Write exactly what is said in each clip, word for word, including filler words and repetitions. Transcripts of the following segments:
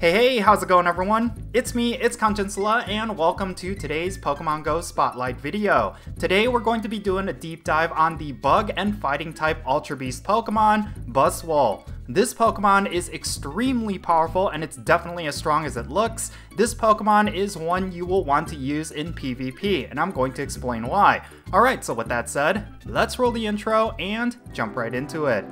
Hey hey, how's it going everyone? It's me, it's Count Jinsula, and welcome to today's Pokemon Go Spotlight video. Today we're going to be doing a deep dive on the Bug and Fighting type Ultra Beast Pokemon, Buzzwole. This Pokemon is extremely powerful and it's definitely as strong as it looks. This Pokemon is one you will want to use in PvP, and I'm going to explain why. Alright, so with that said, let's roll the intro and jump right into it.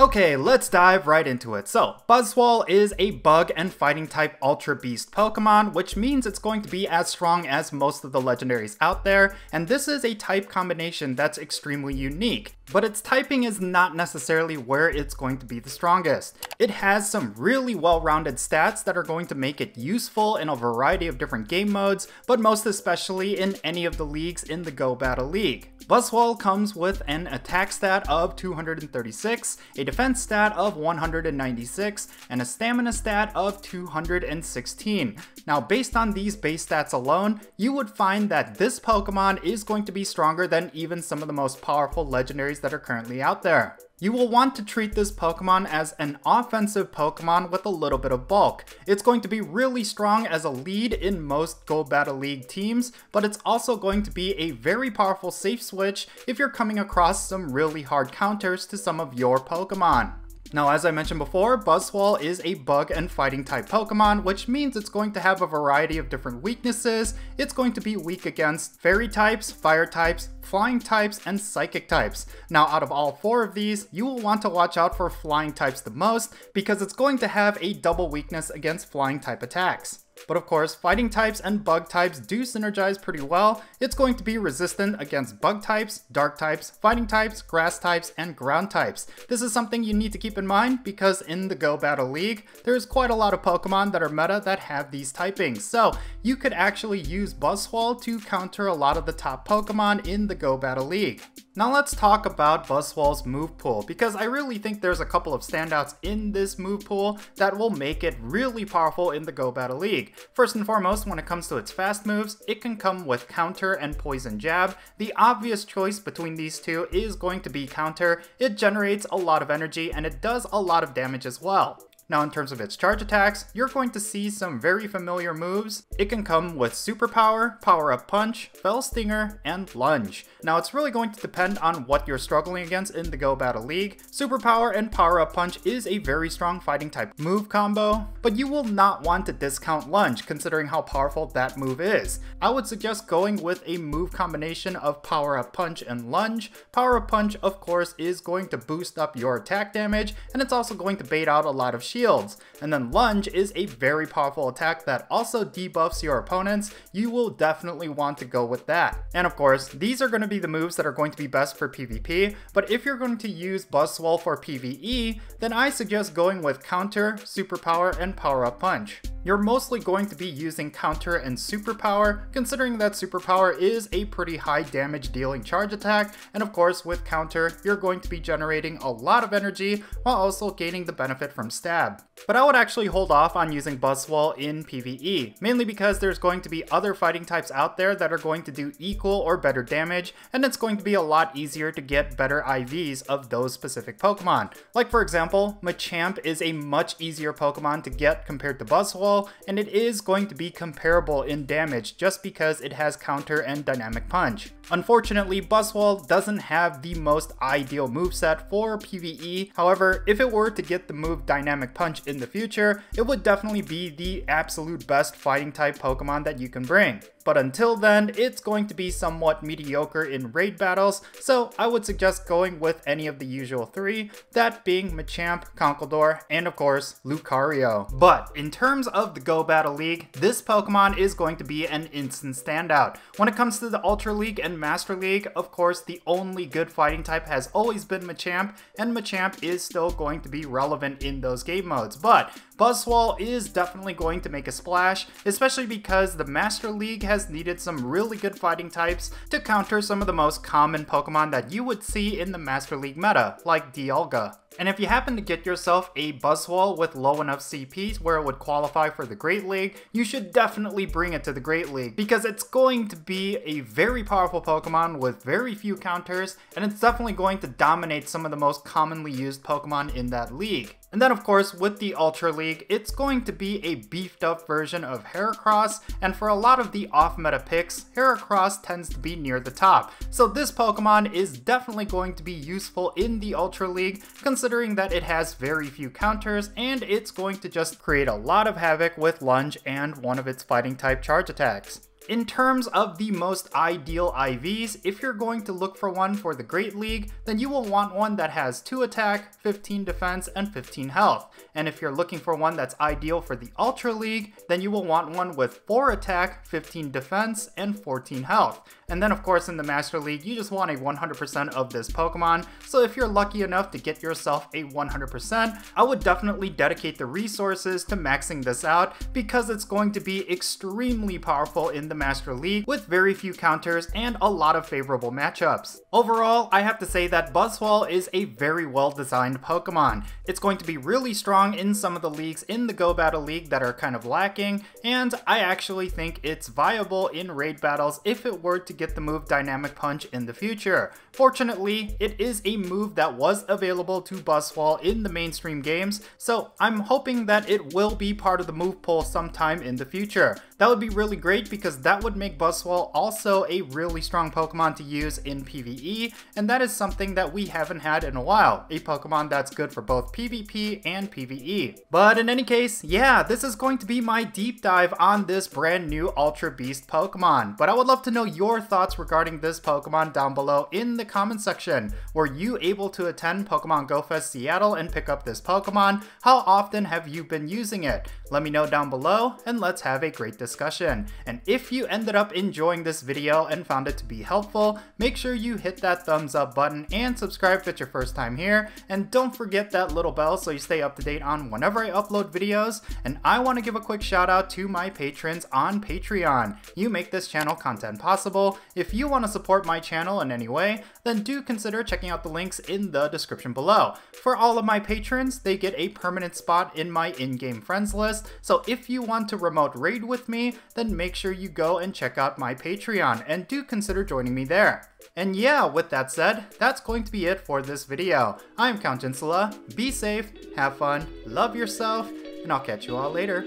Okay, let's dive right into it. So, Buzzwole is a bug and fighting type Ultra Beast Pokemon, which means it's going to be as strong as most of the legendaries out there, and this is a type combination that's extremely unique. But its typing is not necessarily where it's going to be the strongest. It has some really well-rounded stats that are going to make it useful in a variety of different game modes, but most especially in any of the leagues in the Go Battle League. Buzzwole comes with an attack stat of two hundred thirty-six, a defense stat of one hundred ninety-six, and a stamina stat of two hundred sixteen. Now, based on these base stats alone, you would find that this Pokemon is going to be stronger than even some of the most powerful legendaries that are currently out there. You will want to treat this Pokemon as an offensive Pokemon with a little bit of bulk. It's going to be really strong as a lead in most Go Battle League teams, but it's also going to be a very powerful safe switch if you're coming across some really hard counters to some of your Pokemon. Now, as I mentioned before, Buzzwole is a bug and fighting type Pokemon, which means it's going to have a variety of different weaknesses. It's going to be weak against fairy types, fire types, flying types, and psychic types. Now, out of all four of these, you will want to watch out for flying types the most because it's going to have a double weakness against flying type attacks. But of course, fighting types and bug types do synergize pretty well. It's going to be resistant against bug types, dark types, fighting types, grass types, and ground types. This is something you need to keep in mind because in the Go Battle League, there's quite a lot of Pokemon that are meta that have these typings. So you could actually use Buzzwole to counter a lot of the top Pokemon in the Go Battle League. Now let's talk about Buzzwole's move pool, because I really think there's a couple of standouts in this move pool that will make it really powerful in the Go Battle League. First and foremost, when it comes to its fast moves, it can come with Counter and Poison Jab. The obvious choice between these two is going to be Counter. It generates a lot of energy and it does a lot of damage as well. Now, in terms of its charge attacks, you're going to see some very familiar moves. It can come with Superpower, Power Up Punch, Fell Stinger, and Lunge. Now, it's really going to depend on what you're struggling against in the Go Battle League. Superpower and Power Up Punch is a very strong fighting type move combo, but you will not want to discount Lunge considering how powerful that move is. I would suggest going with a move combination of Power Up Punch and Lunge. Power Up Punch, of course, is going to boost up your attack damage, and it's also going to bait out a lot of shield. Shields. And then Lunge is a very powerful attack that also debuffs your opponents. You will definitely want to go with that. And of course, these are going to be the moves that are going to be best for PvP, but if you're going to use Buzzwole for PvE, then I suggest going with Counter, Superpower, and Power Up Punch. You're mostly going to be using Counter and Superpower, considering that Superpower is a pretty high damage dealing charge attack, and of course with Counter, you're going to be generating a lot of energy while also gaining the benefit from Stab. But I would actually hold off on using Buzzwole in PvE, mainly because there's going to be other fighting types out there that are going to do equal or better damage, and it's going to be a lot easier to get better I Vs of those specific Pokemon. Like for example, Machamp is a much easier Pokemon to get compared to Buzzwole, and it is going to be comparable in damage just because it has Counter and Dynamic Punch. Unfortunately, Buzzwole doesn't have the most ideal moveset for PvE. However, if it were to get the move Dynamic Punch in the future, it would definitely be the absolute best fighting type Pokemon that you can bring. But until then, it's going to be somewhat mediocre in raid battles, so I would suggest going with any of the usual three, that being Machamp, Conkeldurr, and of course, Lucario. But in terms of the Go Battle League, this Pokemon is going to be an instant standout. When it comes to the Ultra League and Master League, of course, the only good fighting type has always been Machamp, and Machamp is still going to be relevant in those game modes, but Buzzwole is definitely going to make a splash, especially because the Master League has needed some really good fighting types to counter some of the most common Pokemon that you would see in the Master League meta, like Dialga. And if you happen to get yourself a Buzzwole with low enough C P where it would qualify for the Great League, you should definitely bring it to the Great League, because it's going to be a very powerful Pokemon with very few counters, and it's definitely going to dominate some of the most commonly used Pokemon in that league. And then of course with the Ultra League, it's going to be a beefed up version of Heracross, and for a lot of the off meta picks, Heracross tends to be near the top. So this Pokemon is definitely going to be useful in the Ultra League, considering that it has very few counters and it's going to just create a lot of havoc with Lunge and one of its fighting type charge attacks. In terms of the most ideal I Vs, if you're going to look for one for the Great League, then you will want one that has two attack, fifteen defense, and fifteen health. And if you're looking for one that's ideal for the Ultra League, then you will want one with four attack, fifteen defense, and fourteen health. And then of course in the Master League, you just want a one hundred percent of this Pokemon, so if you're lucky enough to get yourself a one hundred percent, I would definitely dedicate the resources to maxing this out, because it's going to be extremely powerful in the Master League with very few counters and a lot of favorable matchups. Overall, I have to say that Buzzwole is a very well designed Pokemon. It's going to be really strong in some of the leagues in the Go Battle League that are kind of lacking, and I actually think it's viable in raid battles if it were to get the move Dynamic Punch in the future. Fortunately, it is a move that was available to Buzzwole in the mainstream games, so I'm hoping that it will be part of the move pool sometime in the future. That would be really great, because that would make Buzzwole also a really strong Pokemon to use in PvE, and that is something that we haven't had in a while, a Pokemon that's good for both PvP and PvE. But in any case, yeah, this is going to be my deep dive on this brand new Ultra Beast Pokemon, but I would love to know your thoughts regarding this Pokemon down below in the comment section. Were you able to attend Pokemon Go Fest Seattle and pick up this Pokemon? How often have you been using it? Let me know down below, and let's have a great discussion. And if If you ended up enjoying this video and found it to be helpful, make sure you hit that thumbs up button and subscribe if it's your first time here, and don't forget that little bell so you stay up to date on whenever I upload videos. And I want to give a quick shout out to my patrons on Patreon. You make this channel content possible. If you want to support my channel in any way, then do consider checking out the links in the description below. For all of my patrons, they get a permanent spot in my in-game friends list, so if you want to remote raid with me, then make sure you go Go and check out my Patreon and do consider joining me there. And yeah, with that said, that's going to be it for this video. I'm Count Jinsula. Be safe, have fun, love yourself, and I'll catch you all later.